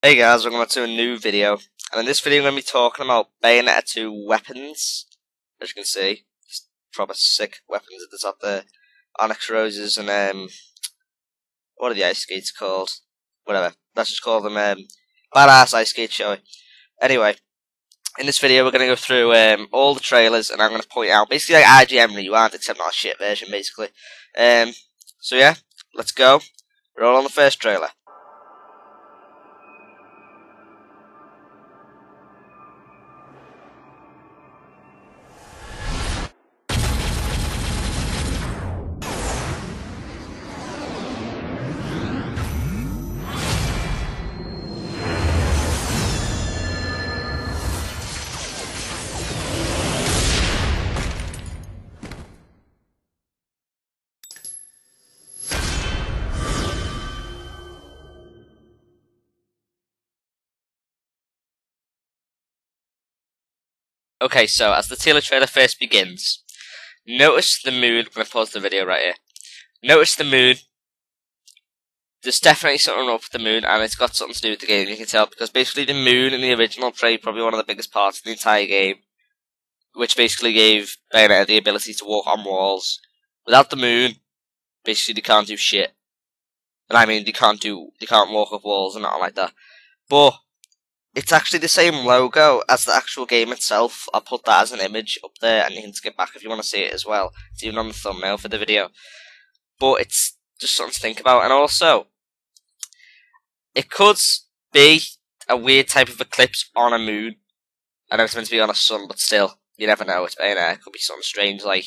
Hey guys, welcome back to a new video, and in this video I'm going to be talking about Bayonetta 2 weapons. As you can see, it's proper sick weapons at the top there. Onyx Roses and what are the ice skates called? Whatever, let's just call them badass ice skates, shall we? Anyway, in this video we're going to go through all the trailers, and I'm going to point out, basically like IGN Rewind, except not a shit version basically. So yeah, let's go. We're all on the first trailer. Okay, so as the teaser trailer first begins, notice the mood. I'm going to pause the video right here. Notice the mood. There's definitely something up with the moon, and it's got something to do with the game, you can tell, because basically the moon in the original trailer, probably one of the biggest parts of the entire game, which basically gave Bayonetta the ability to walk on walls. Without the moon, basically they can't do shit. And I mean, they can't walk up walls and nothing like that. But it's actually the same logo as the actual game itself. I'll put that as an image up there, and you can skip back if you want to see it as well. It's even on the thumbnail for the video. But it's just something to think about. And also, it could be a weird type of eclipse on a moon. I know it's meant to be on a sun, but still, you never know. It's Bayonetta. It could be something strange, like,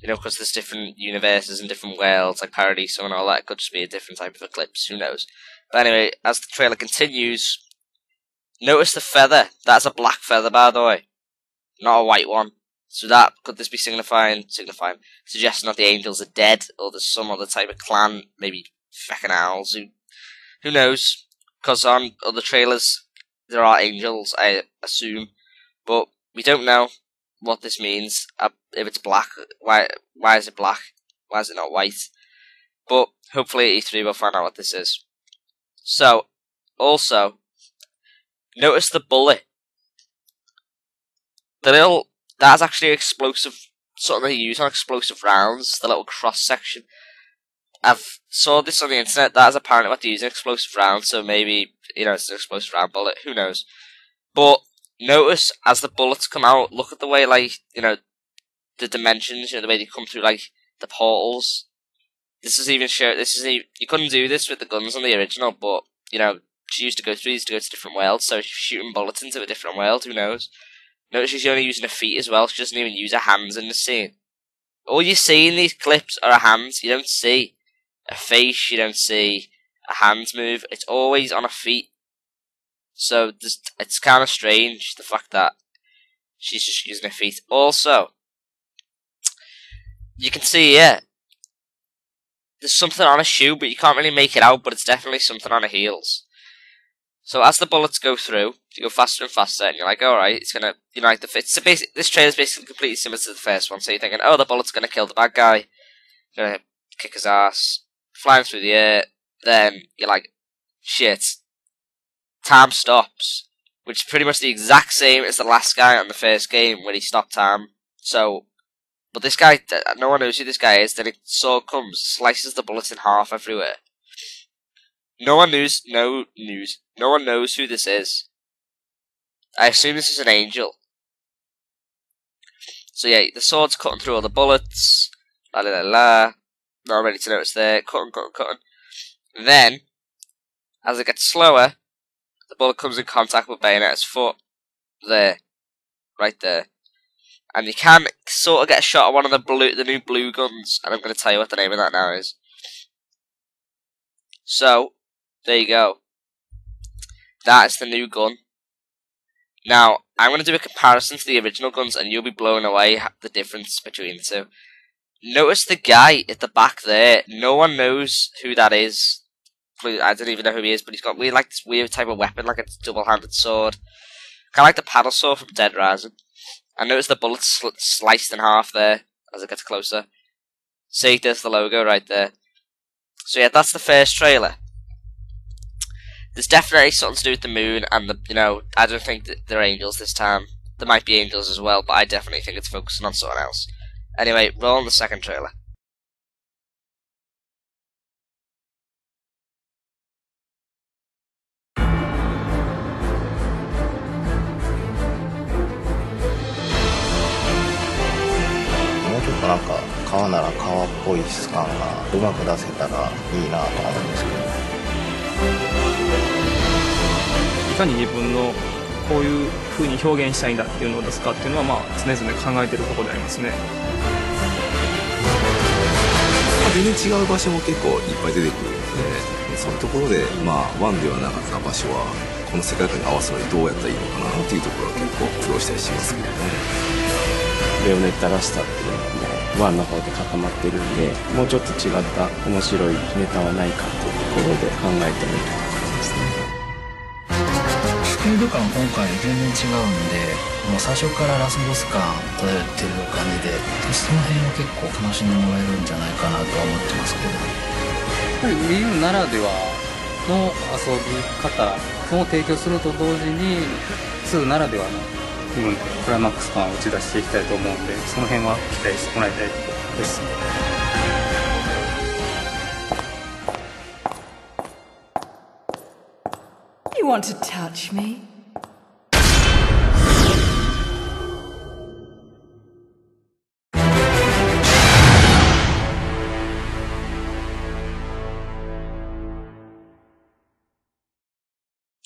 you know, because there's different universes and different worlds, like Paradiso and all that. It could just be a different type of eclipse. Who knows? But anyway, as the trailer continues, notice the feather. That's a black feather, by the way, not a white one. So that could this be signifying, suggesting that the angels are dead, or there's some other type of clan, maybe feckin' owls. Who knows? Because on other trailers there are angels, I assume, but we don't know what this means. If it's black, why is it black? Why is it not white? But hopefully at E3 we'll find out what this is. So also, notice the bullet. That's actually explosive, something they use on explosive rounds, the little cross section. I've saw this on the internet, that is apparently what they use in explosive rounds, so maybe, you know, it's an explosive round bullet, who knows. But notice as the bullets come out, look at the way, like, you know, the dimensions, you know, the way they come through, like, the portals. You couldn't do this with the guns on the original, but, you know, she used to go through these to go to different worlds, so she's shooting bullets into a different world, who knows. Notice she's only using her feet as well, she doesn't even use her hands in the scene. All you see in these clips are her hands, you don't see a face, you don't see a hand move, it's always on her feet. So it's kind of strange, the fact that she's just using her feet. Also, you can see, yeah, there's something on her shoe, but you can't really make it out, but it's definitely something on her heels. So as the bullets go through, you go faster and faster, and you're like, alright, it's gonna, you know, like this trailer's basically completely similar to the first one, so you're thinking, oh, the bullet's gonna kill the bad guy, gonna kick his ass, flying through the air, then you're like, shit, time stops, which is pretty much the exact same as the last guy on the first game, when he stopped time. So, but this guy, no one knows who this guy is, then his sword comes, slices the bullet in half everywhere. No one knows who this is. I assume this is an angel. So yeah, the sword's cutting through all the bullets. La la la la. Not ready to notice there. Cutting, cutting, cutting. And then, as it gets slower, the bullet comes in contact with Bayonetta's foot. There. Right there. And you can sort of get a shot at one of the new blue guns. And I'm going to tell you what the name of that now is. So, there you go. That is the new gun. Now, I'm going to do a comparison to the original guns, and you'll be blown away at the difference between the two. Notice the guy at the back there. No one knows who that is. I don't even know who he is, but he's got weird, like, this weird type of weapon, like a double-handed sword. Kind of like the paddle sword from Dead Rising. And notice the bullet's sliced in half there, as it gets closer. See, there's the logo right there. So yeah, that's the first trailer. There's definitely something to do with the moon and the, you know, I don't think that they're angels this time. There might be angels as well, but I definitely think it's focusing on something else. Anyway, roll on the second trailer.いかに自分のこういう風に表現したいんだっていうのを出すかっていうのはまあ常々考えてるところでありますね。全然違う場所も結構いっぱい出てくるので、そういうところでまあワンではなかった場所はこの世界観に合わせるのにどうやったらいいのかなっていうところは結構苦労したりしますけどね。 ベヨネッタらしさっていうのもワンの方で固まってるんで、もうちょっと違った面白いネタはないかっていうところで考えてみるという感じですね。スピード感今回全然違うんで、もう最初からラスボス感漂ってる感じで、その辺を結構楽しんでもらえるんじゃないかなとは思ってますけど。やっぱり Wii U ならではの遊び方を提供すると同時に、2ならではの クライマックス感を打ち出していきたいと思うんで、その辺は期待してもらいたいです。You want to touch me?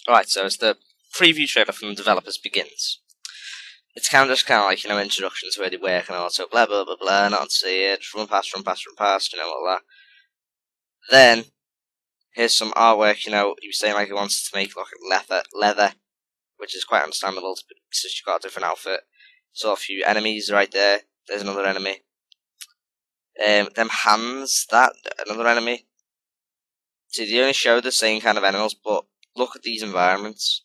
Alright, so as the preview trailer from the developers begins. It's kind of like, you know, introduction to where they work and all that, so blah blah blah blah, not see it, just run past, you know, all that. Then, here's some artwork, you know, he was saying like he wants to make like leather, which is quite understandable since you've got a different outfit. So a few enemies right there, there's another enemy. Them hands, that, another enemy. See, they only show the same kind of animals, but look at these environments.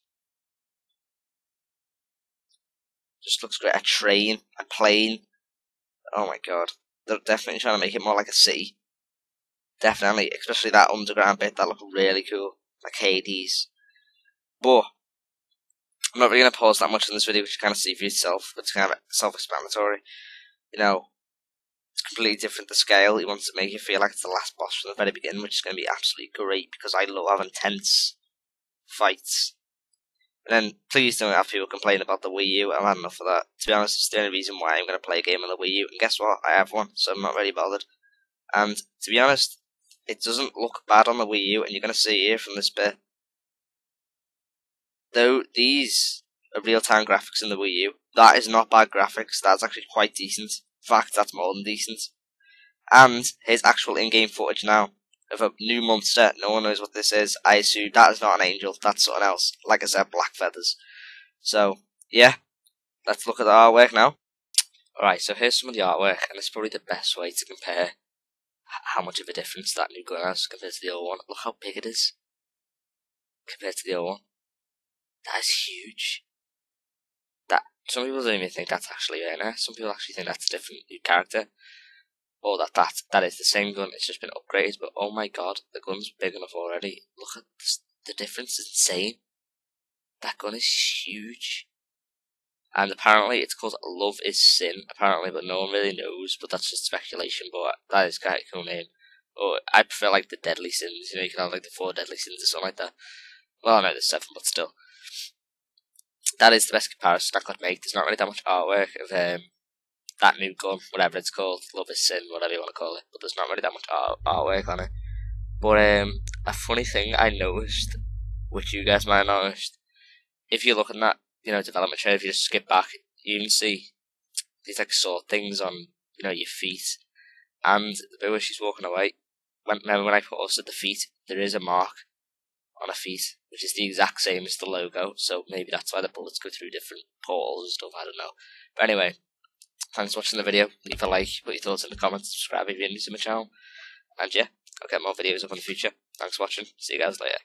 Just looks great. A train, a plane. Oh my god. They're definitely trying to make it more like a city. Definitely. Especially that underground bit. That looked really cool. Like Hades. But I'm not really going to pause that much in this video, which you kind of see for yourself. It's kind of self-explanatory. You know, it's completely different. The scale. He wants to make you feel like it's the last boss from the very beginning, which is going to be absolutely great because I love intense fights. And then please don't have people complain about the Wii U, I've had enough of that. To be honest, it's the only reason why I'm going to play a game on the Wii U, and guess what, I have one, so I'm not really bothered. And to be honest, it doesn't look bad on the Wii U, and you're going to see here from this bit. Though these are real-time graphics in the Wii U, that is not bad graphics, that's actually quite decent. In fact, that's more than decent. And here's actual in-game footage now. Of a new monster, no one knows what this is. I assume that is not an angel, that's something else. Like I said, black feathers. So, yeah, let's look at the artwork now. Alright, so here's some of the artwork, and it's probably the best way to compare how much of a difference that new gun has compared to the old one. Look how big it is compared to the old one. That is huge. That some people don't even think that's actually Bayonetta. Some people actually think that's a different new character. Oh, that is the same gun, it's just been upgraded, but oh my god, the gun's big enough already. Look at this, the difference is insane. That gun is huge. And apparently it's called Love is Sin, apparently, but no one really knows, but that's just speculation, but that is quite a cool name. Oh, I prefer like the Deadly Sins, you know, you can have like the 4 Deadly Sins or something like that. Well, I know there's 7, but still. That is the best comparison I could make, there's not really that much artwork of, that new gun, whatever it's called, Love is Sin, whatever you want to call it, but there's not really that much artwork on it. But a funny thing I noticed, which you guys might have noticed, if you look at that, you know, development trailer, if you just skip back, you can see these like sword things on, you know, your feet, and the bit where she's walking away. Remember when I posted the feet, there is a mark on her feet, which is the exact same as the logo, so maybe that's why the bullets go through different portals and stuff. I don't know. But anyway. Thanks for watching the video, leave a like, put your thoughts in the comments, subscribe if you're new to my channel, and yeah, I'll get more videos up in the future. Thanks for watching, see you guys later.